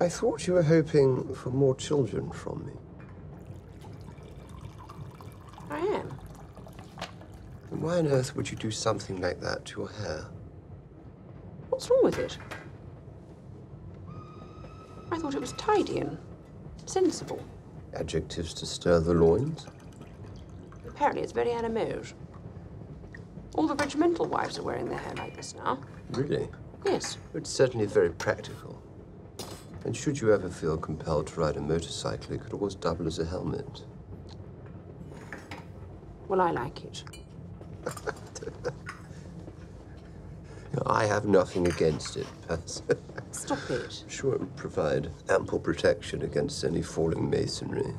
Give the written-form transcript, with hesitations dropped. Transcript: I thought you were hoping for more children from me. I am. And why on earth would you do something like that to your hair? What's wrong with it? I thought it was tidy and sensible. Adjectives to stir the loins? Apparently it's very animage. All the regimental wives are wearing their hair like this now. Really? Yes. It's certainly very practical. And should you ever feel compelled to ride a motorcycle, it could always double as a helmet. Well, I like it. I have nothing against it, Pats. Stop it. Sure, it would provide ample protection against any falling masonry.